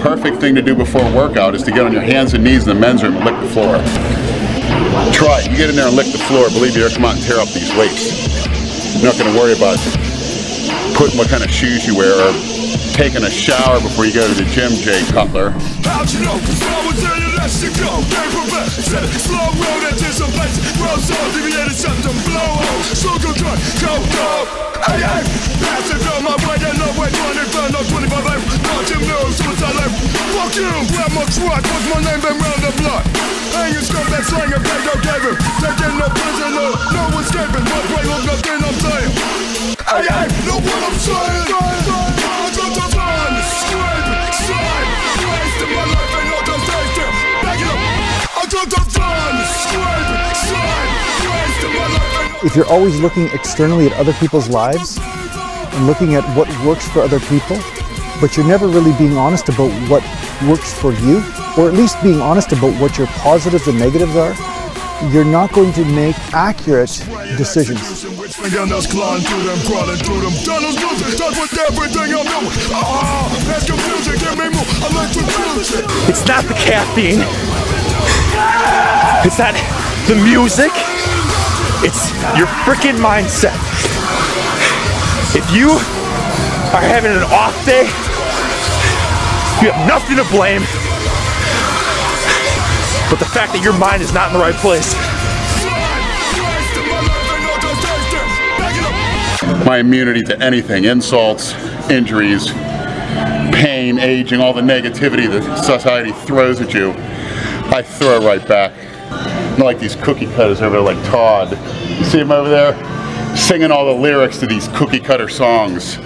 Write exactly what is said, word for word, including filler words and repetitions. perfect thing to do before a workout is to get on your hands and knees in the men's room and lick the floor. Try it. You get in there and lick the floor. Believe me, they're come out and tear up these weights. You're not going to worry about putting what kind of shoes you wear or taking a shower before you go to the gym, Jay Cutler. Fuck you! Grab my truck, what's my name been round the block? Hang your skirt, that slang and bag, don't give him. Taking no prisoner, no escaping. My brain looks nothing I'm saying. Hey, hey, know what I'm saying? I'm just a man, scraping, slime. Wasting my life and all those days still. Back it up. I'm just a man, scraping, slime. Wasting my life. If you're always looking externally at other people's lives and looking at what works for other people, but you're never really being honest about what works for you, or at least being honest about what your positives and negatives are, you're not going to make accurate decisions. It's not the caffeine, it's not the music, it's your freaking mindset. If you are having an off day, you have nothing to blame but the fact that your mind is not in the right place. My immunity to anything, insults, injuries, pain, aging, all the negativity that society throws at you, I throw it right back. Not like these cookie cutters over there like Todd. You see him over there? Singing all the lyrics to these cookie cutter songs.